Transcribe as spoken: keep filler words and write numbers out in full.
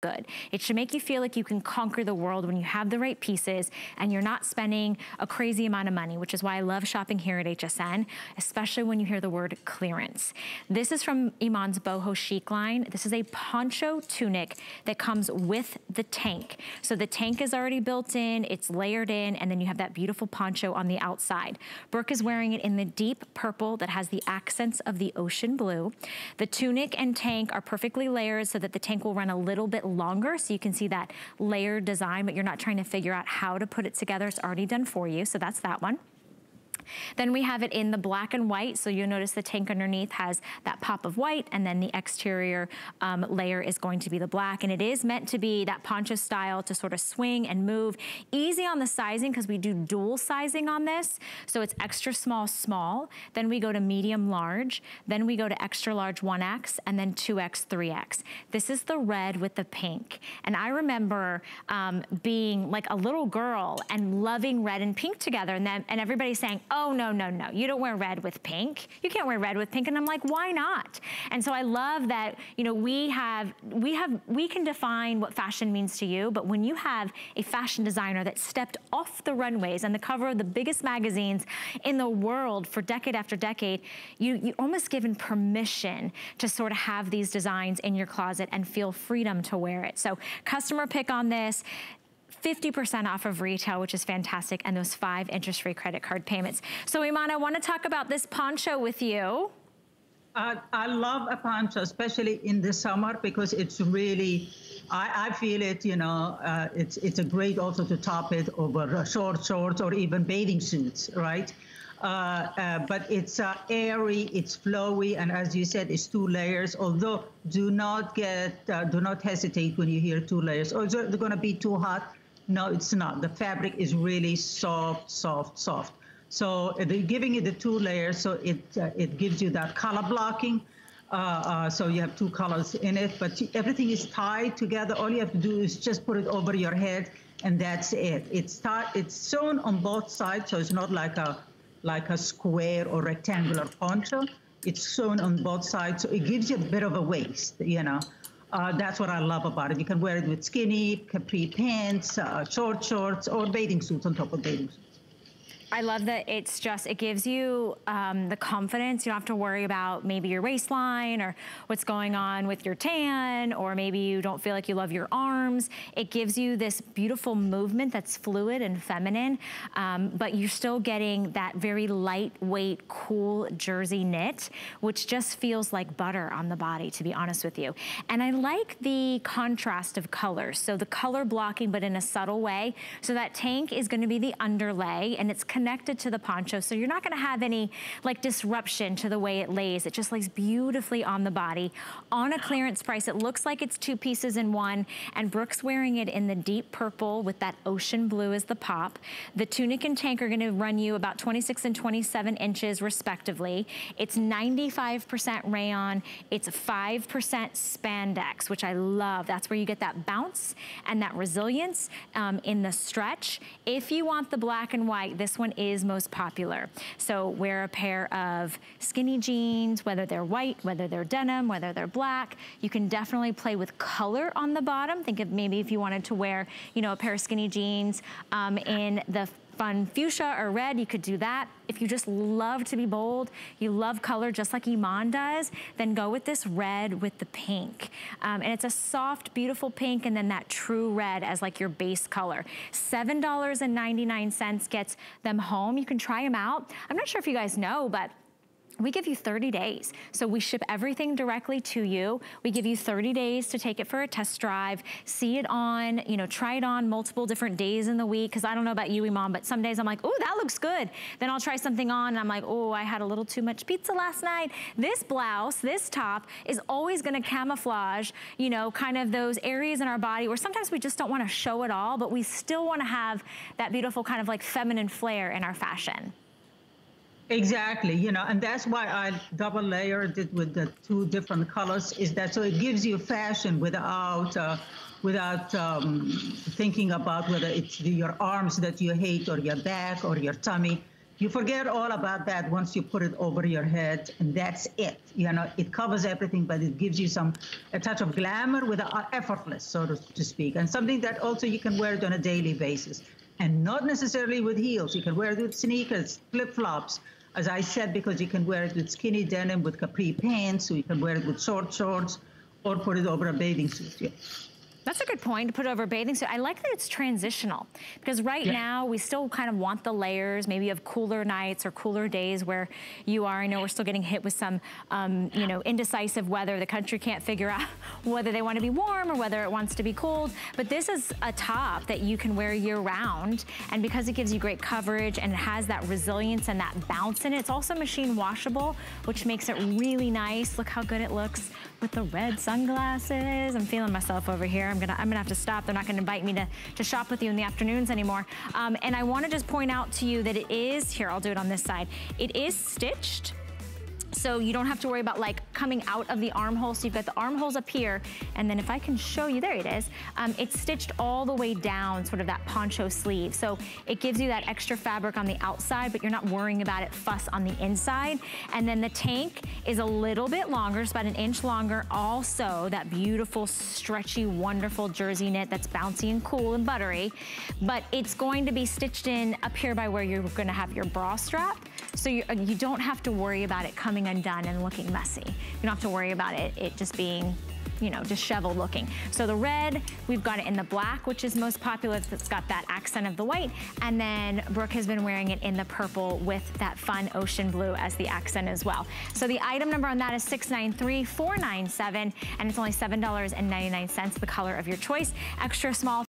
good. It should make you feel like you can conquer the world when you have the right pieces and you're not spending a crazy amount of money, which is why I love shopping here at H S N, especially when you hear the word clearance. This is from Iman's Boho Chic line. This is a poncho tunic that comes with the tank. So the tank is already built in, it's layered in, and then you have that beautiful poncho on the outside. Brooke is wearing it in the deep purple that has the accents of the ocean blue. The tunic and tank are perfectly layered so that the tank will run a little bit longer, so you can see that layered design, but you're not trying to figure out how to put it together. It's already done for you, so that's that one. Then we have it in the black and white, so you'll notice the tank underneath has that pop of white, and then the exterior um, layer is going to be the black, and it is meant to be that poncho style to sort of swing and move. Easy on the sizing, because we do dual sizing on this, so it's extra small, small, then we go to medium, large, then we go to extra large one X, and then two X, three X. This is the red with the pink, and I remember um, being like a little girl and loving red and pink together, and, then, and everybody saying, oh, Oh, no, no, no, you don't wear red with pink. You can't wear red with pink. And I'm like, why not? And so I love that, you know, we have, we have, we can define what fashion means to you, but when you have a fashion designer that stepped off the runways and the cover of the biggest magazines in the world for decade after decade, you, you almost given permission to sort of have these designs in your closet and feel freedom to wear it. So customer pick on this. fifty percent off of retail, which is fantastic, and those five interest-free credit card payments. So Iman, I want to talk about this poncho with you. Uh, I love a poncho, especially in the summer, because it's really, I, I feel it, you know, uh, it's, it's a great also to top it over short shorts or even bathing suits, right? Uh, uh, but it's uh, airy, it's flowy, and as you said, it's two layers. Although do not get, uh, do not hesitate when you hear two layers. Oh, they're going to be too hot. No, it's not. The fabric is really soft, soft, soft. So they're giving it the two layers, so it uh, it gives you that color blocking. Uh, uh, so you have two colors in it, but everything is tied together. All you have to do is just put it over your head, and that's it. It's it's sewn on both sides, so it's not like a like a square or rectangular poncho. It's sewn on both sides, so it gives you a bit of a waist, you know. Uh, that's what I love about it. You can wear it with skinny, capri pants, uh, short shorts, or bathing suits on top of bathing suits. I love that it's just, it gives you um, the confidence. You don't have to worry about maybe your waistline or what's going on with your tan, or maybe you don't feel like you love your arms. It gives you this beautiful movement that's fluid and feminine, um, but you're still getting that very lightweight, cool jersey knit, which just feels like butter on the body, to be honest with you. And I like the contrast of colors. So the color blocking, but in a subtle way. So that tank is gonna be the underlay, and it's connected to the poncho, so you're not going to have any like disruption to the way it lays. It just lays beautifully on the body. On a clearance price, it looks like it's two pieces in one, and Brooke's wearing it in the deep purple with that ocean blue as the pop. The tunic and tank are going to run you about twenty-six and twenty-seven inches respectively. It's ninety-five percent rayon, it's five percent spandex, which I love. That's where you get that bounce and that resilience um, in the stretch. If you want the black and white, this one is most popular. So wear a pair of skinny jeans, whether they're white, whether they're denim, whether they're black. You can definitely play with color on the bottom. Think of maybe if you wanted to wear, you know, a pair of skinny jeans um, in the fun fuchsia or red, you could do that. If you just love to be bold, you love color just like Iman does, then go with this red with the pink. Um, and it's a soft, beautiful pink, and then that true red as like your base color. seven ninety-nine gets them home. You can try them out. I'm not sure if you guys know, but we give you thirty days. So we ship everything directly to you. We give you thirty days to take it for a test drive, see it on, you know, try it on multiple different days in the week. Cause I don't know about you, Iman, but some days I'm like, oh, that looks good. Then I'll try something on and I'm like, oh, I had a little too much pizza last night. This blouse, this top is always gonna camouflage, you know, kind of those areas in our body where sometimes we just don't wanna show it all, but we still wanna have that beautiful kind of like feminine flair in our fashion. Exactly, you know, and that's why I double layered it with the two different colors, is that so it gives you fashion without uh, without um, thinking about whether it's your arms that you hate or your back or your tummy. You forget all about that once you put it over your head, and that's it. You know, it covers everything, but it gives you some a touch of glamour with a, effortless, so to, to speak, and something that also you can wear it on a daily basis, and not necessarily with heels. You can wear it with sneakers, flip-flops, as I said, because you can wear it with skinny denim, with capri pants, so you can wear it with short shorts, or put it over a bathing suit. Yeah. That's a good point, to put over a bathing suit. I like that it's transitional, because right yeah. now we still kind of want the layers. Maybe you have cooler nights or cooler days where you are. I know we're still getting hit with some, um, you know, indecisive weather. The country can't figure out whether they want to be warm or whether it wants to be cold. But this is a top that you can wear year round. And because it gives you great coverage and it has that resilience and that bounce in it, it's also machine washable, which makes it really nice. Look how good it looks with the red sunglasses. I'm feeling myself over here. I'm gonna, I'm gonna have to stop. They're not gonna invite me to, to shop with you in the afternoons anymore. Um, and I wanna just point out to you that it is, here, I'll do it on this side. It is stitched, so you don't have to worry about like coming out of the armhole. So you've got the armholes up here, and then if I can show you, there it is. Um, it's stitched all the way down, sort of that poncho sleeve. So it gives you that extra fabric on the outside, but you're not worrying about it fuss on the inside. And then the tank is a little bit longer, it's about an inch longer. Also that beautiful, stretchy, wonderful jersey knit that's bouncy and cool and buttery. But it's going to be stitched in up here by where you're gonna have your bra strap. So you, you don't have to worry about it coming undone and looking messy. You don't have to worry about it, it just being, you know, disheveled looking. So the red, we've got it in the black, which is most popular. It's got that accent of the white. And then Brooke has been wearing it in the purple with that fun ocean blue as the accent as well. So the item number on that is six nine three four nine seven, and it's only seven dollars and ninety-nine cents, the color of your choice. Extra small.